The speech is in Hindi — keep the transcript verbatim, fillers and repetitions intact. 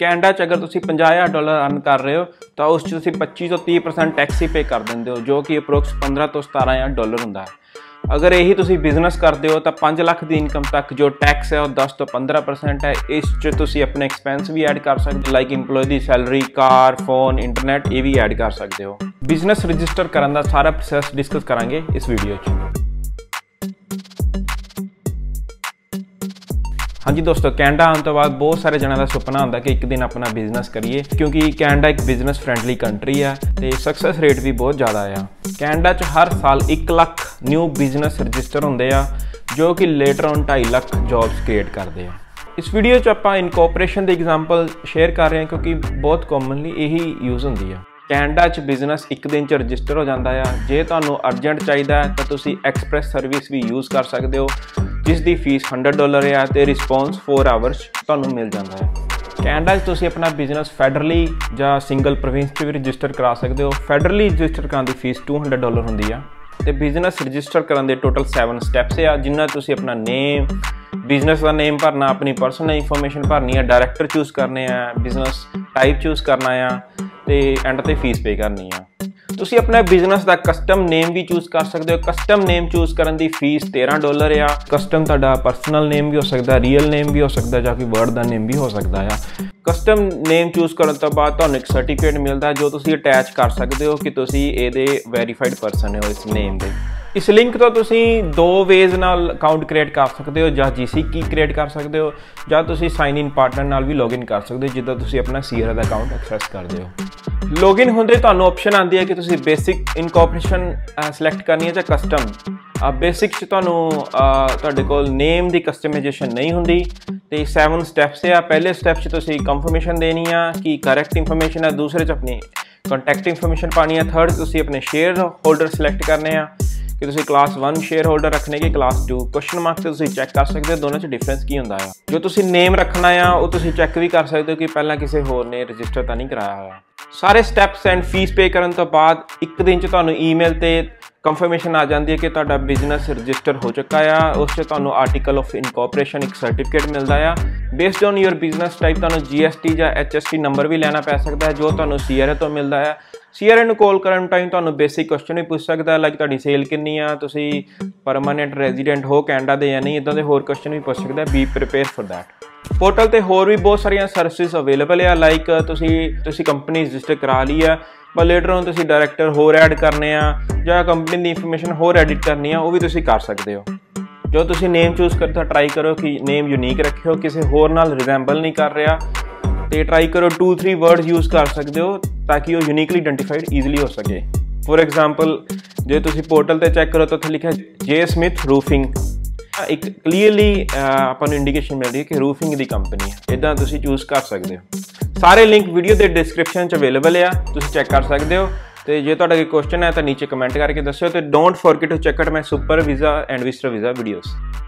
ਕੈਨੇਡਾ ਚ अगर ਤੁਸੀਂ ਪੰਜਾਹ ਹਜ਼ਾਰ ਡਾਲਰ ਅਰਨ ਕਰ ਰਹੇ ਹੋ ਤਾਂ ਉਸ ਚ ਤੁਸੀਂ ਪੱਚੀ ਤੋਂ ਤੀਹ ਪਰਸੈਂਟ ਟੈਕਸ ਹੀ ਪੇ ਕਰ ਦਿੰਦੇ ਹੋ ਜੋ ਕਿ ਅਪਰੋਕਸ ਪੰਦਰਾਂ ਤੋਂ ਸਤਾਰਾਂ ਹਜ਼ਾਰ ਡਾਲਰ ਹੁੰਦਾ ਹੈ। ਅਗਰ ਇਹੀ ਤੁਸੀਂ ਬਿਜ਼ਨਸ ਕਰਦੇ ਹੋ ਤਾਂ ਪੰਜ ਲੱਖ ਦੀ ਇਨਕਮ ਤੱਕ ਜੋ ਟੈਕਸ ਹੈ ਉਹ ਦਸ ਤੋਂ ਪੰਦਰਾਂ ਪਰਸੈਂਟ ਹੈ। ਇਸ ਚ ਤੁਸੀਂ ਆਪਣੇ ਐਕਸਪੈਂਸ ਵੀ ਐਡ ਕਰ ਸਕਦੇ ਲਾਈਕ EMPLOYEE ਦੀ ਸੈਲਰੀ, ਕਾਰ, ਫੋਨ, ਇੰਟਰਨੈਟ ਇਹ ਵੀ ਐਡ ਕਰ ਸਕਦੇ ਹੋ। ਬਿਜ਼ਨਸ ਰਜਿਸਟਰ ਕਰਨ ਦਾ ਸਾਰਾ ਪ੍ਰੋਸੈਸ ਡਿਸਕਸ ਕਰਾਂਗੇ ਇਸ ਵੀਡੀਓ ਚ। हाँ जी दोस्तों, कैनेडा आने तो बाद बहुत सारे जनों का सुपना होता कि एक दिन अपना बिजनेस करिए क्योंकि कैनेडा एक बिजनेस फ्रेंडली कंट्री है तो सक्सैस रेट भी बहुत ज़्यादा है। कैनेडा च हर साल एक लख न्यू बिजनेस रजिस्टर होंगे आ जो कि लेटर ऑन ढाई लख जॉब्स क्रिएट करते हैं। इस वीडियो च आपां इनकॉर्पोरेशन की एग्जाम्पल शेयर कर रहे हैं क्योंकि बहुत कॉमनली यही यूज़ होंगी है। कैनेडा च बिजनेस एक दिन च रजिस्टर हो जाता है। जे तुहानूं अर्जेंट चाहिए तो तुसीं एक्सप्रैस सर्विस भी यूज़ कर सकते हो जिस दी फीस सौ डॉलर है तो रिस्पॉन्स फोर आवर्स तुहानूं मिल जाता है। कैनेडा च तुसीं अपना बिजनेस फैडरली या सिंगल प्रोविंस च भी रजिस्टर करा सकते हो। फैडरली रजिस्टर कराने की फीस दो सौ डॉलर होंगी है तो बिजनेस रजिस्टर कराने के टोटल सैवन स्टैप्स है जिन्हें तुसीं अपना नेम, बिजनेस का नेम भरना, अपनी परसनल इनफॉर्मेशन भरनी है, डायरेक्टर चूज़ करने हैं, बिजनेस टाइप चूज़ करना है तो एंड ते फीस पे करनी है। तुसी अपना बिजनेस का कस्टम नेम भी चूज़ कर सकते हो। कस्टम नेम चूज़ करने की फीस तेरह डॉलर आ। कस्टम तुहाडा परसनल नेम भी हो सकता, रियल नेम भी हो सकता है, कोई वर्ड का नेम भी हो सकता है। कस्टम नेम चूज़ करने तो बाद तुहानूं एक सर्टिफिकेट मिलता है जो तुसी अटैच कर सकते हो कि तुसी इहदे वेरीफाइड परसन हो इस नेम के। इस लिंक तो तुसी दो वेज नाल अकाउंट क्रिएट कर सकते हो या जी सी की क्रिएट कर सकते हो या तुसी साइन इन पार्टनर नाल भी लॉग इन कर सकते हो जिदा तुसी अपना सीआरए दा अकाउंट एक्सेस करते हो। लॉग इन होंदे तुहानूं ऑप्शन आती है कि तुसी बेसिक इनकॉर्पोरेशन सिलेक्ट करनी है या कस्टम। बेसिक च तुहानूं तुहाडे कोल नेम दी कस्टमाइजेशन नहीं हुंदी ते सैवन स्टैप्स है। पहले स्टैप च तुसी कंफर्मेशन देनी है कि करैक्ट इंफॉर्मेशन है, दूसरे च अपनी कॉन्टैक्ट इंफॉर्मेशन पानी है, थर्ड तुसी अपने शेयर होल्डर सिलेक्ट करने आ कि तुसी क्लास वन शेयर होल्डर रखने के क्लास टू। क्वेश्चन मार्क से तुसी चेक कर सकते हो दोनों च डिफरेंस की होंदा है। जो तुसी नेम रखना है वो तुसी चेक भी कर सकते हो कि पहला किसी होर ने रजिस्टर तो नहीं कराया हुआ। सारे स्टैप्स एंड फीस पे करने तो बाद एक दिन च तुहानूं ईमेल ते कंफर्मेशन आ जाती है कि तुहाडा बिजनेस रजिस्टर हो चुका है। उस च तुहानूं आर्टिकल ऑफ इनकॉर्पोरेशन एक सर्टिफिकेट मिलता है। Based on your business type तुहानूं जी एस टी या एच एस टी नंबर भी लेना पै सकता है जो तुहानूं सी आर ए तो मिलता है। सी आर ए नूं कॉल करने टाइम तुहानूं बेसिक क्वेश्चन भी पूछ सकता है लाइक तुहाडी सेल कितनी आ, तुसी परमानेंट रेजिडेंट हो कैनेडा दे या नहीं, इदां दे होर क्वेश्चन भी पूछ सकता है। Be prepare for that. Portal ते होर भी बहुत सारिया सर्विस अवेलेबल है लाइक तुसी तुसी कंपनी रजिस्टर करा ली है पर लेटर ऑन तुसी डायरेक्टर होर ऐड करने आ जां कंपनी दी इंफॉर्मेशन होर एडिट करनी है वो भी तुसी कर सकते हो। जो तुसी नेम चूज़ करता ट्राई करो कि नेम यूनीक रखियो, किसी होर नाल रिजेंबल नहीं कर रहा तो ट्राई करो टू थ्री वर्ड यूज़ कर सकते हो ताकि वो यूनीकली आइडेंटिफाइड ईजिली हो सके। फॉर एग्जाम्पल जे तुसी पोर्टल ते चेक करो तो उत्थे लिखा जे स्मिथ रूफिंग, एक क्लीयरली अपन इंडिकेशन मिल रही है कि रूफिंग की कंपनी है। इदा तुम चूज़ कर सकते हो। सारे लिंक वीडियो के डिस्क्रिप्शन अवेलेबल है, तुम चेक कर सकते हो। तो जो कोई क्वेश्चन है तो नीचे कमेंट करके दस्यो। तो don't forget to check out my super visa and visitor visa videos.